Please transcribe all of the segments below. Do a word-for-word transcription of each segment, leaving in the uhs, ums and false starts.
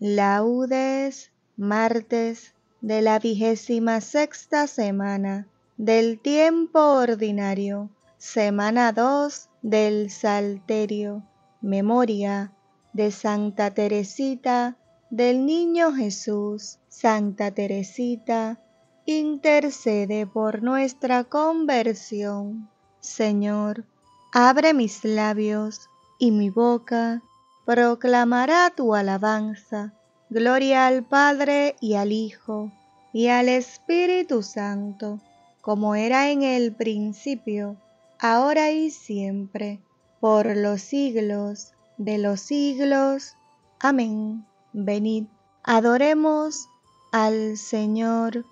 Laudes, martes de la vigésima sexta semana del tiempo ordinario, semana dos del Salterio, memoria de Santa Teresita del Niño Jesús. Santa Teresita, intercede por nuestra conversión. Señor, abre mis labios y mi boca proclamará tu alabanza. Gloria al Padre y al Hijo y al Espíritu Santo, como era en el principio, ahora y siempre, por los siglos de los siglos. Amén. Venid, adoremos al Señor,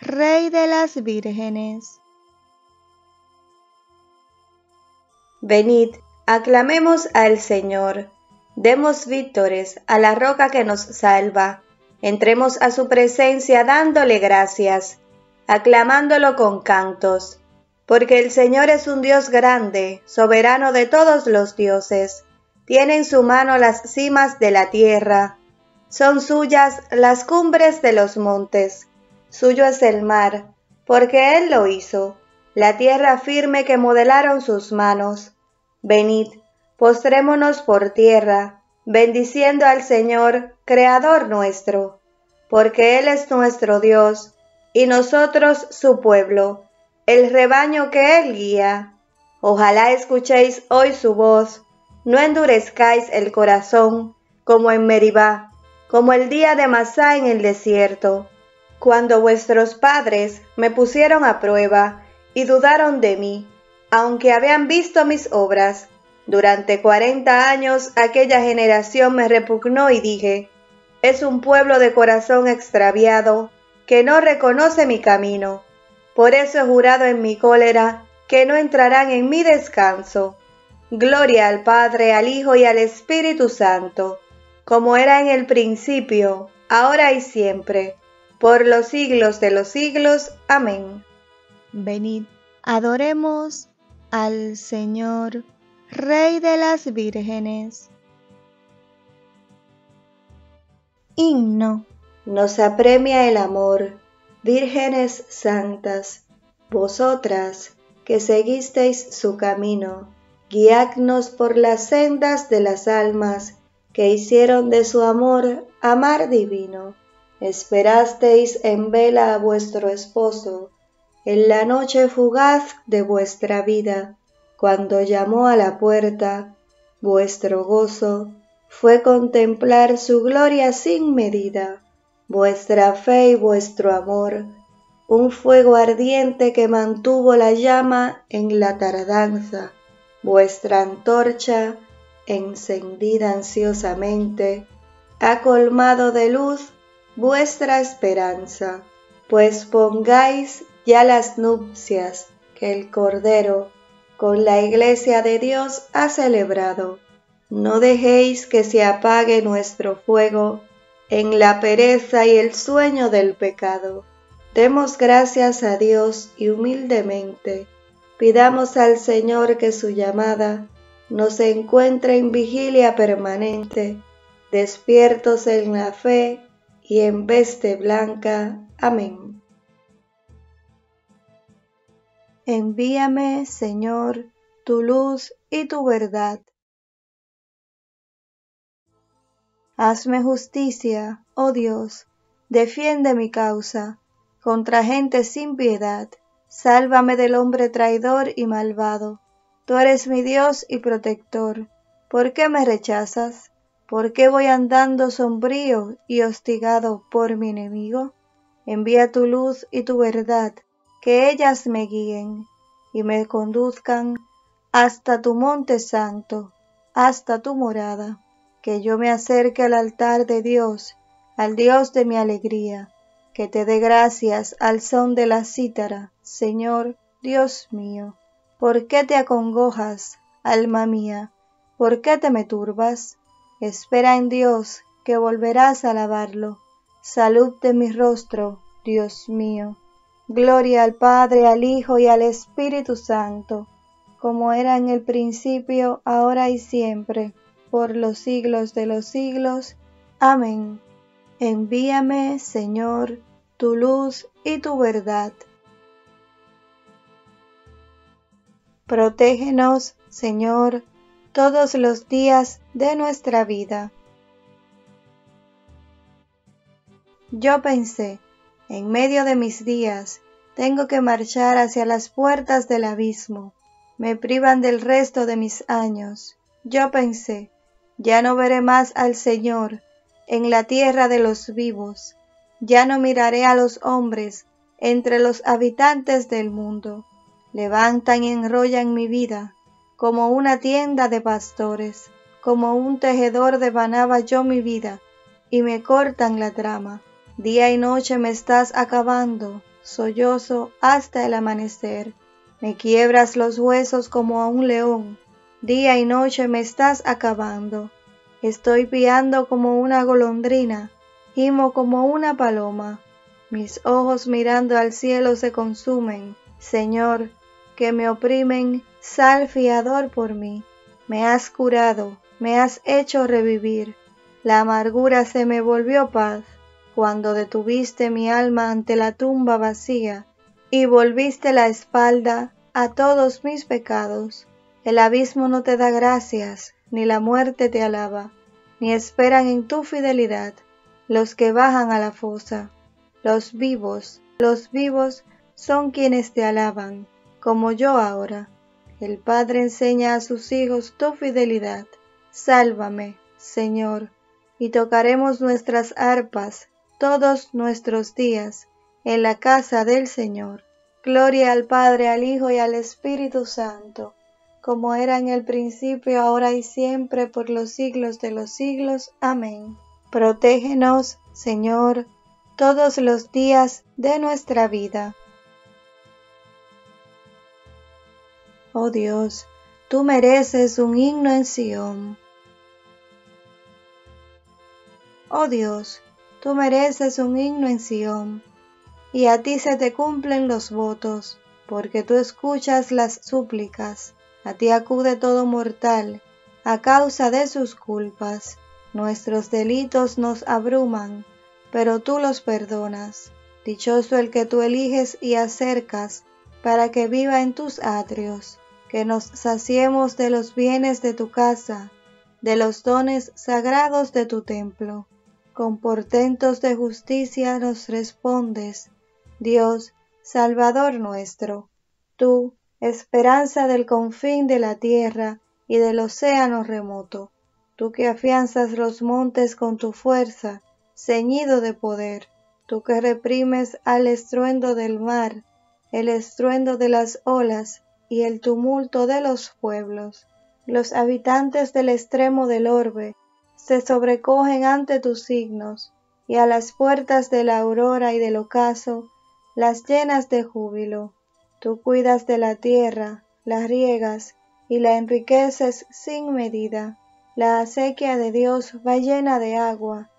Rey de las vírgenes. Venid, aclamemos al Señor, demos vítores a la roca que nos salva, entremos a su presencia dándole gracias, aclamándolo con cantos, porque el Señor es un Dios grande, soberano de todos los dioses, tiene en su mano las cimas de la tierra, son suyas las cumbres de los montes, suyo es el mar, porque él lo hizo, la tierra firme que modelaron sus manos. Venid, postrémonos por tierra, bendiciendo al Señor, Creador nuestro, porque él es nuestro Dios, y nosotros su pueblo, el rebaño que él guía. Ojalá escuchéis hoy su voz, no endurezcáis el corazón, como en Meribá, como el día de Masá en el desierto, cuando vuestros padres me pusieron a prueba y dudaron de mí, aunque habían visto mis obras. Durante cuarenta años aquella generación me repugnó y dije, es un pueblo de corazón extraviado, que no reconoce mi camino. Por eso he jurado en mi cólera, que no entrarán en mi descanso. Gloria al Padre, al Hijo y al Espíritu Santo, como era en el principio, ahora y siempre, por los siglos de los siglos. Amén. Venid, adoremos al Señor, Rey de las vírgenes. Himno. Nos apremia el amor, vírgenes santas, vosotras que seguisteis su camino, guiadnos por las sendas de las almas que hicieron de su amor amar divino. Esperasteis en vela a vuestro esposo, en la noche fugaz de vuestra vida. Cuando llamó a la puerta, vuestro gozo fue contemplar su gloria sin medida, vuestra fe y vuestro amor, un fuego ardiente que mantuvo la llama en la tardanza, vuestra antorcha, encendida ansiosamente, ha colmado de luz vuestra esperanza, pues pongáis ya las nupcias que el Cordero con la Iglesia de Dios ha celebrado. No dejéis que se apague nuestro fuego en la pereza y el sueño del pecado. Demos gracias a Dios y humildemente pidamos al Señor que su llamada nos encuentre en vigilia permanente, despiertos en la fe y en veste blanca. Amén. Envíame, Señor, tu luz y tu verdad. Hazme justicia, oh Dios, defiende mi causa contra gente sin piedad. Sálvame del hombre traidor y malvado. Tú eres mi Dios y protector. ¿Por qué me rechazas? ¿Por qué voy andando sombrío y hostigado por mi enemigo? Envía tu luz y tu verdad, que ellas me guíen y me conduzcan hasta tu monte santo, hasta tu morada, que yo me acerque al altar de Dios, al Dios de mi alegría, que te dé gracias al son de la cítara, Señor, Dios mío. ¿Por qué te acongojas, alma mía? ¿Por qué te me turbas? Espera en Dios, que volverás a alabarlo. Salud de mi rostro, Dios mío. Gloria al Padre, al Hijo y al Espíritu Santo, como era en el principio, ahora y siempre, por los siglos de los siglos. Amén. Envíame, Señor, tu luz y tu verdad. Protégenos, Señor, todos los días de nuestra vida. Yo pensé, en medio de mis días, tengo que marchar hacia las puertas del abismo. Me privan del resto de mis años. Yo pensé, ya no veré más al Señor en la tierra de los vivos. Ya no miraré a los hombres entre los habitantes del mundo. Levantan y enrollan mi vida como una tienda de pastores, como un tejedor devanaba yo mi vida, y me cortan la trama. Día y noche me estás acabando, sollozo hasta el amanecer. Me quiebras los huesos como a un león. Día y noche me estás acabando. Estoy piando como una golondrina, gimo como una paloma. Mis ojos mirando al cielo se consumen. Señor, que me oprimen, sal fiador por mí. Me has curado, me has hecho revivir. La amargura se me volvió paz. Cuando detuviste mi alma ante la tumba vacía y volviste la espalda a todos mis pecados, el abismo no te da gracias, ni la muerte te alaba, ni esperan en tu fidelidad los que bajan a la fosa. Los vivos, los vivos son quienes te alaban, como yo ahora. El Padre enseña a sus hijos tu fidelidad. Sálvame, Señor, y tocaremos nuestras arpas todos nuestros días en la casa del Señor. Gloria al Padre, al Hijo y al Espíritu Santo, como era en el principio, ahora y siempre, por los siglos de los siglos. Amén. Protégenos, Señor, todos los días de nuestra vida. Oh Dios, tú mereces un himno en Sión. Oh Dios, tú mereces un himno en Sión, y a ti se te cumplen los votos, porque tú escuchas las súplicas. A ti acude todo mortal, a causa de sus culpas. Nuestros delitos nos abruman, pero tú los perdonas. Dichoso el que tú eliges y acercas, para que viva en tus atrios. Que nos saciemos de los bienes de tu casa, de los dones sagrados de tu templo. Con portentos de justicia nos respondes, Dios, Salvador nuestro. Tú, esperanza del confín de la tierra y del océano remoto. Tú que afianzas los montes con tu fuerza, ceñido de poder. Tú que reprimes al estruendo del mar, el estruendo de las olas y el tumulto de los pueblos. Los habitantes del extremo del orbe se sobrecogen ante tus signos, y a las puertas de la aurora y del ocaso las llenas de júbilo. Tú cuidas de la tierra, la riegas y la enriqueces sin medida. La acequia de Dios va llena de agua.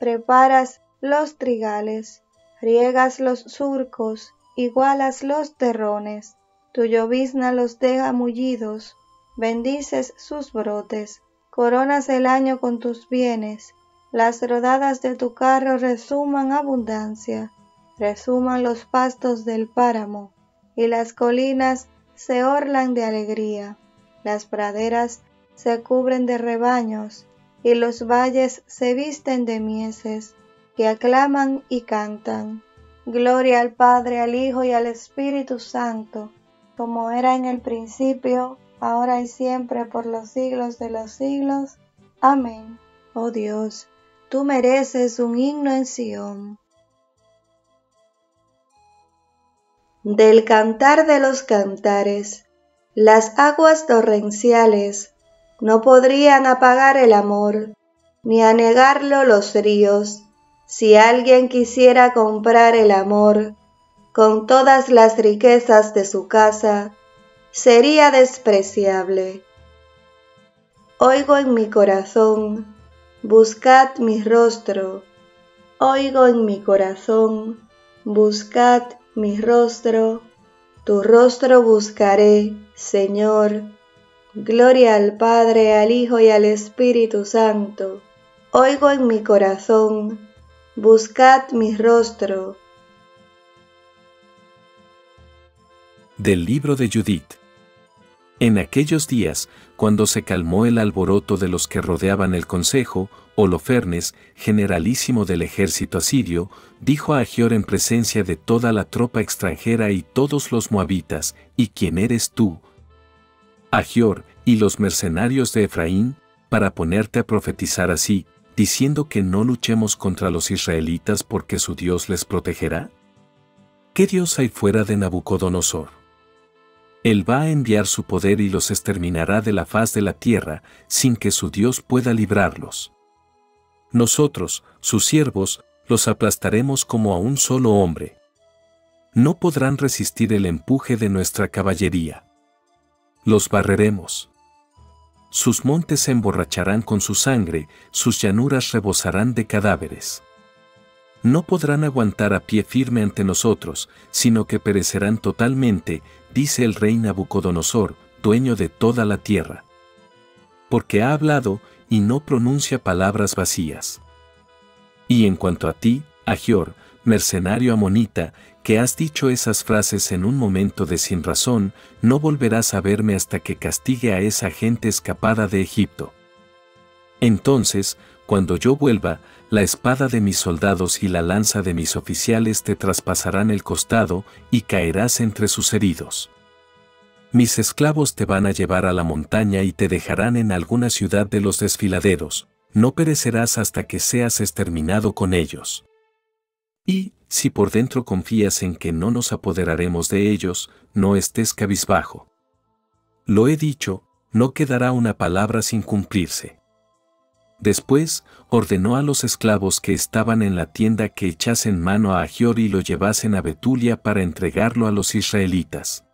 Preparas los trigales, riegas los surcos, igualas los terrones. Tu llovizna los deja mullidos, bendices sus brotes. Coronas el año con tus bienes, las rodadas de tu carro resuman abundancia, resuman los pastos del páramo, y las colinas se orlan de alegría, las praderas se cubren de rebaños, y los valles se visten de mieses, que aclaman y cantan. Gloria al Padre, al Hijo y al Espíritu Santo, como era en el principio, ahora y siempre, por los siglos de los siglos. Amén. Oh Dios, tú mereces un himno en Sión. Del cantar de los cantares, las aguas torrenciales no podrían apagar el amor, ni anegarlo los ríos. Si alguien quisiera comprar el amor con todas las riquezas de su casa, sería despreciable. Oigo en mi corazón, buscad mi rostro. Oigo en mi corazón, buscad mi rostro. Tu rostro buscaré, Señor. Gloria al Padre, al Hijo y al Espíritu Santo. Oigo en mi corazón, buscad mi rostro. Del libro de Judith. En aquellos días, cuando se calmó el alboroto de los que rodeaban el consejo, Holofernes, generalísimo del ejército asirio, dijo a Achior en presencia de toda la tropa extranjera y todos los moabitas: ¿Y quién eres tú, Achior, y los mercenarios de Efraín, para ponerte a profetizar así, diciendo que no luchemos contra los israelitas porque su Dios les protegerá? ¿Qué Dios hay fuera de Nabucodonosor? Él va a enviar su poder y los exterminará de la faz de la tierra, sin que su Dios pueda librarlos. Nosotros, sus siervos, los aplastaremos como a un solo hombre. No podrán resistir el empuje de nuestra caballería. Los barreremos. Sus montes se emborracharán con su sangre, sus llanuras rebosarán de cadáveres. No podrán aguantar a pie firme ante nosotros, sino que perecerán totalmente, dice el rey Nabucodonosor, dueño de toda la tierra. Porque ha hablado y no pronuncia palabras vacías. Y en cuanto a ti, Achior, mercenario amonita, que has dicho esas frases en un momento de sin razón, no volverás a verme hasta que castigue a esa gente escapada de Egipto. Entonces, cuando yo vuelva, la espada de mis soldados y la lanza de mis oficiales te traspasarán el costado y caerás entre sus heridos. Mis esclavos te van a llevar a la montaña y te dejarán en alguna ciudad de los desfiladeros. No perecerás hasta que seas exterminado con ellos. Y, si por dentro confías en que no nos apoderaremos de ellos, no estés cabizbajo. Lo he dicho, no quedará una palabra sin cumplirse. Después, ordenó a los esclavos que estaban en la tienda que echasen mano a Achior y lo llevasen a Betulia para entregarlo a los israelitas.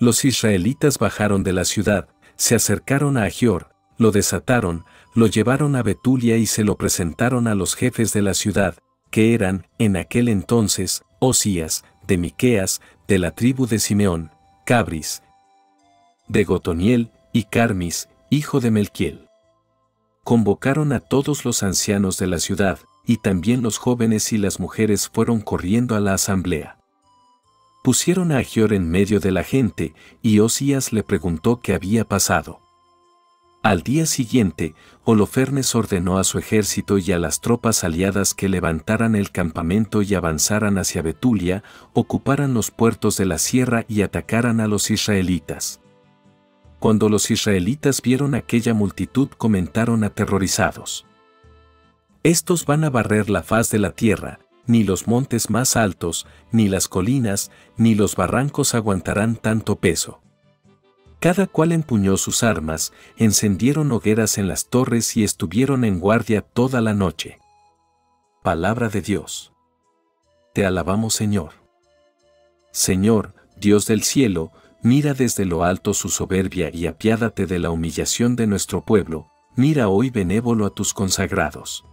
Los israelitas bajaron de la ciudad, se acercaron a Achior, lo desataron, lo llevaron a Betulia y se lo presentaron a los jefes de la ciudad, que eran, en aquel entonces, Osías, de Micaías, de la tribu de Simeón, Cabris, de Gotoniel, y Carmis, hijo de Melquiel. Convocaron a todos los ancianos de la ciudad, y también los jóvenes y las mujeres fueron corriendo a la asamblea. Pusieron a Achior en medio de la gente, y Osías le preguntó qué había pasado. Al día siguiente, Holofernes ordenó a su ejército y a las tropas aliadas que levantaran el campamento y avanzaran hacia Betulia, ocuparan los puertos de la sierra y atacaran a los israelitas. Cuando los israelitas vieron aquella multitud, comentaron aterrorizados: «Estos van a barrer la faz de la tierra, ni los montes más altos, ni las colinas, ni los barrancos aguantarán tanto peso». Cada cual empuñó sus armas, encendieron hogueras en las torres y estuvieron en guardia toda la noche. Palabra de Dios. Te alabamos, Señor. Señor, Dios del cielo, mira desde lo alto su soberbia y apiádate de la humillación de nuestro pueblo, mira hoy benévolo a tus consagrados.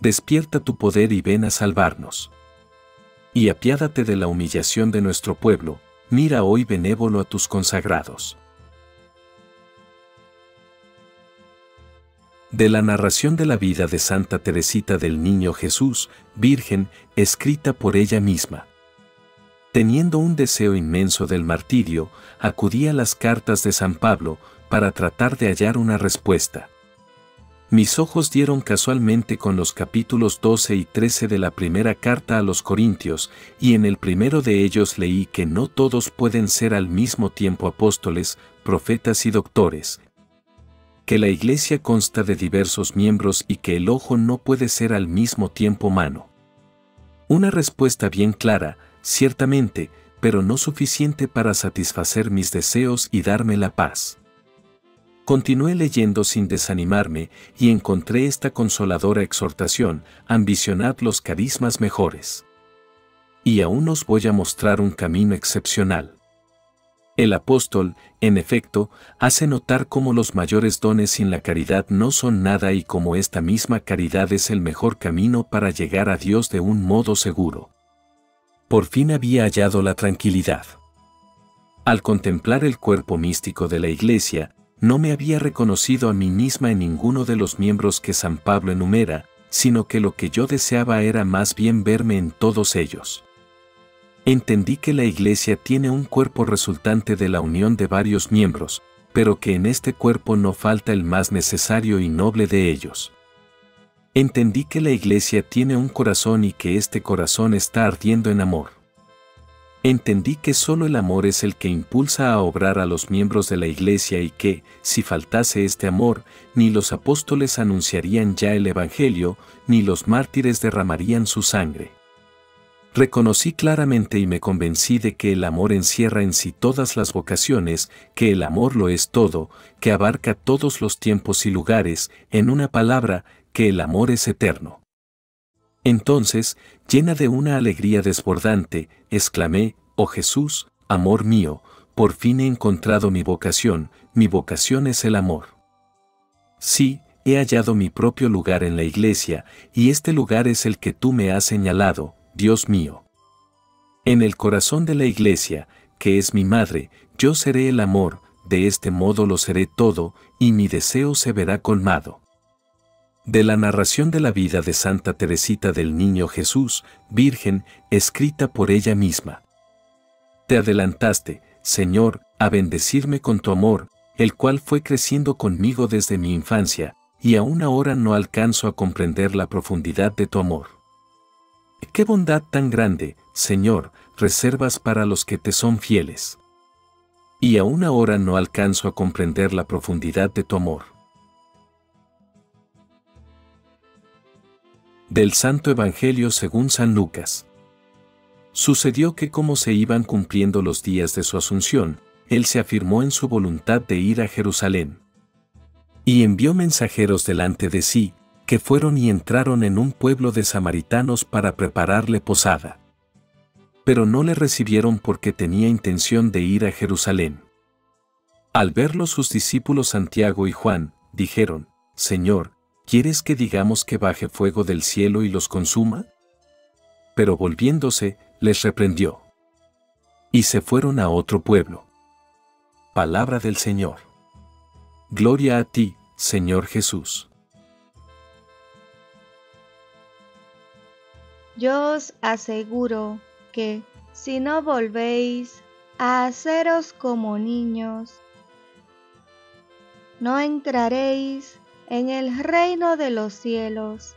Despierta tu poder y ven a salvarnos. Y apiádate de la humillación de nuestro pueblo, mira hoy benévolo a tus consagrados. De la narración de la vida de Santa Teresita del Niño Jesús, virgen, escrita por ella misma. Teniendo un deseo inmenso del martirio, acudí a las cartas de San Pablo para tratar de hallar una respuesta. Mis ojos dieron casualmente con los capítulos doce y trece de la primera carta a los Corintios, y en el primero de ellos leí que no todos pueden ser al mismo tiempo apóstoles, profetas y doctores, que la iglesia consta de diversos miembros y que el ojo no puede ser al mismo tiempo mano. Una respuesta bien clara, ciertamente, pero no suficiente para satisfacer mis deseos y darme la paz. Continué leyendo sin desanimarme y encontré esta consoladora exhortación: ambicionad los carismas mejores. Y aún os voy a mostrar un camino excepcional. El apóstol, en efecto, hace notar cómo los mayores dones sin la caridad no son nada y cómo esta misma caridad es el mejor camino para llegar a Dios de un modo seguro. Por fin había hallado la tranquilidad. Al contemplar el cuerpo místico de la iglesia, no me había reconocido a mí misma en ninguno de los miembros que San Pablo enumera, sino que lo que yo deseaba era más bien verme en todos ellos. Entendí que la Iglesia tiene un cuerpo resultante de la unión de varios miembros, pero que en este cuerpo no falta el más necesario y noble de ellos. Entendí que la Iglesia tiene un corazón y que este corazón está ardiendo en amor. Entendí que solo el amor es el que impulsa a obrar a los miembros de la Iglesia y que, si faltase este amor, ni los apóstoles anunciarían ya el Evangelio, ni los mártires derramarían su sangre. Reconocí claramente y me convencí de que el amor encierra en sí todas las vocaciones, que el amor lo es todo, que abarca todos los tiempos y lugares, en una palabra, que el amor es eterno. Entonces, llena de una alegría desbordante, exclamé, «Oh Jesús, amor mío, por fin he encontrado mi vocación, mi vocación es el amor. Sí, he hallado mi propio lugar en la Iglesia, y este lugar es el que tú me has señalado, Dios mío. En el corazón de la Iglesia, que es mi madre, yo seré el amor, de este modo lo seré todo, y mi deseo se verá colmado». De la narración de la vida de Santa Teresita del Niño Jesús, virgen, escrita por ella misma. Te adelantaste, Señor, a bendecirme con tu amor, el cual fue creciendo conmigo desde mi infancia, y aún ahora no alcanzo a comprender la profundidad de tu amor. ¡Qué bondad tan grande, Señor, reservas para los que te son fieles! Y aún ahora no alcanzo a comprender la profundidad de tu amor. Del Santo Evangelio según San Lucas. Sucedió que como se iban cumpliendo los días de su asunción, él se afirmó en su voluntad de ir a Jerusalén. Y envió mensajeros delante de sí, que fueron y entraron en un pueblo de samaritanos para prepararle posada. Pero no le recibieron porque tenía intención de ir a Jerusalén. Al verlo sus discípulos Santiago y Juan, dijeron, «Señor, ¿quieres que digamos que baje fuego del cielo y los consuma?» Pero volviéndose, les reprendió. Y se fueron a otro pueblo. Palabra del Señor. Gloria a ti, Señor Jesús. Yo os aseguro que, si no volvéis a haceros como niños, no entraréis en el reino de los cielos.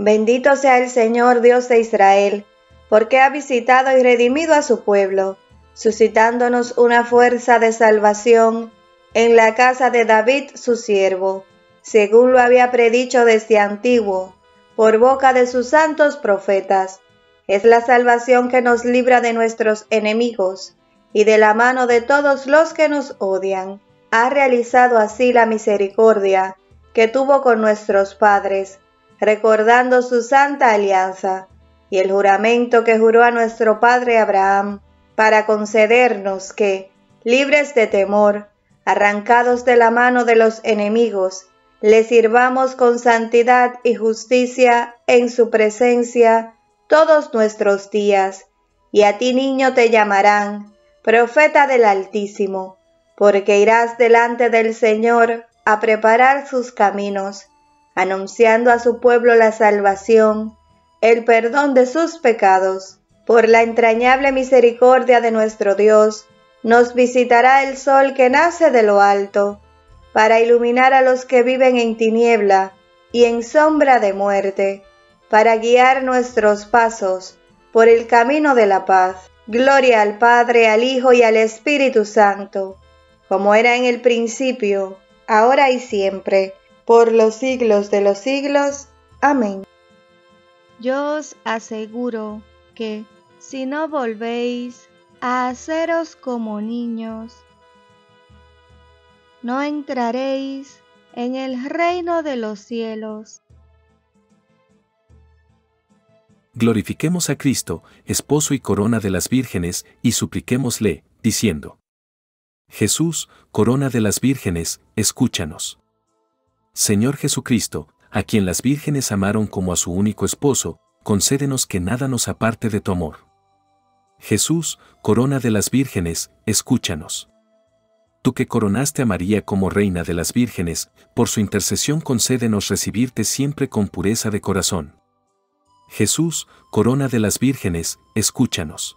Bendito sea el Señor Dios de Israel, porque ha visitado y redimido a su pueblo, suscitándonos una fuerza de salvación en la casa de David su siervo, según lo había predicho desde antiguo, por boca de sus santos profetas. Es la salvación que nos libra de nuestros enemigos y de la mano de todos los que nos odian. Ha realizado así la misericordia que tuvo con nuestros padres, recordando su santa alianza y el juramento que juró a nuestro padre Abraham para concedernos que, libres de temor, arrancados de la mano de los enemigos, le sirvamos con santidad y justicia en su presencia todos nuestros días. Y a ti, niño, te llamarán profeta del Altísimo, porque irás delante del Señor a preparar sus caminos, anunciando a su pueblo la salvación, el perdón de sus pecados. Por la entrañable misericordia de nuestro Dios, nos visitará el sol que nace de lo alto, para iluminar a los que viven en tiniebla y en sombra de muerte, para guiar nuestros pasos por el camino de la paz. Gloria al Padre, al Hijo y al Espíritu Santo, como era en el principio, ahora y siempre, por los siglos de los siglos. Amén. Yo os aseguro que, si no volvéis a haceros como niños, no entraréis en el reino de los cielos. Glorifiquemos a Cristo, esposo y corona de las vírgenes, y supliquémosle, diciendo: Jesús, corona de las vírgenes, escúchanos. Señor Jesucristo, a quien las vírgenes amaron como a su único esposo, concédenos que nada nos aparte de tu amor. Jesús, corona de las vírgenes, escúchanos. tú que coronaste a María como reina de las vírgenes, por su intercesión concédenos recibirte siempre con pureza de corazón. Jesús, corona de las vírgenes, escúchanos.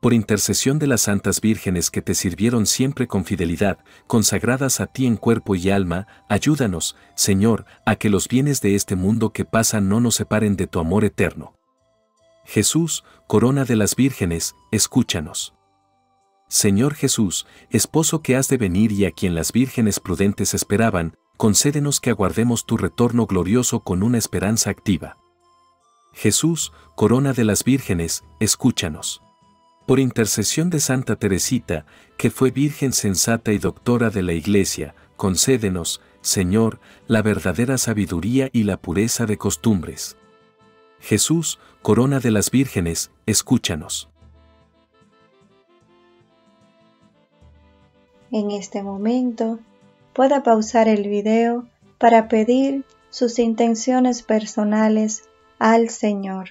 Por intercesión de las santas vírgenes que te sirvieron siempre con fidelidad, consagradas a ti en cuerpo y alma, ayúdanos, Señor, a que los bienes de este mundo que pasan no nos separen de tu amor eterno. Jesús, corona de las vírgenes, escúchanos. Señor Jesús, esposo que has de venir y a quien las vírgenes prudentes esperaban, concédenos que aguardemos tu retorno glorioso con una esperanza activa. Jesús, corona de las vírgenes, escúchanos. Por intercesión de Santa Teresita, que fue virgen sensata y doctora de la Iglesia, concédenos, Señor, la verdadera sabiduría y la pureza de costumbres. Jesús, corona de las vírgenes, escúchanos. En este momento, pueda pausar el video para pedir sus intenciones personales al Señor.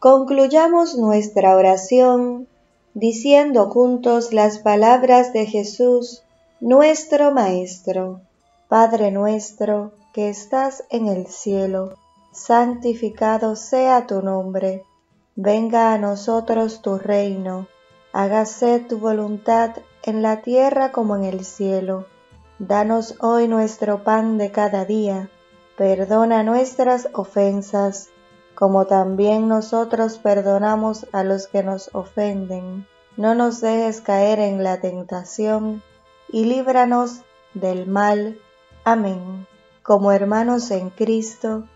Concluyamos nuestra oración diciendo juntos las palabras de Jesús, nuestro Maestro. Padre nuestro, que estás en el cielo, santificado sea tu nombre. Venga a nosotros tu reino. Hágase tu voluntad en la tierra como en el cielo. Danos hoy nuestro pan de cada día. Perdona nuestras ofensas, como también nosotros perdonamos a los que nos ofenden. No nos dejes caer en la tentación, y líbranos del mal. Amén. Como hermanos en Cristo,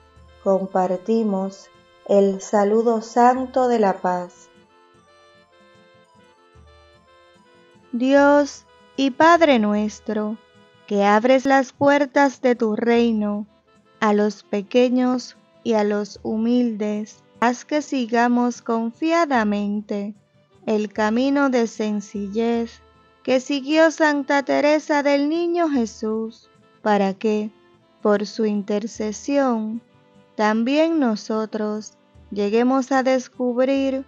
compartimos el saludo santo de la paz. Dios y Padre nuestro, que abres las puertas de tu reino a los pequeños y a los humildes, haz que sigamos confiadamente el camino de sencillez que siguió Santa Teresa del Niño Jesús, para que, por su intercesión, también nosotros lleguemos a descubrir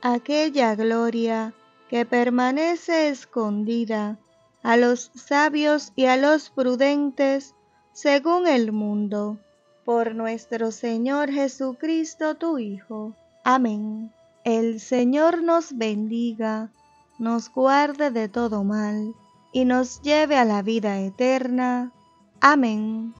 aquella gloria que permanece escondida a los sabios y a los prudentes según el mundo. Por nuestro Señor Jesucristo, tu Hijo. Amén. El Señor nos bendiga, nos guarde de todo mal, y nos lleve a la vida eterna. Amén.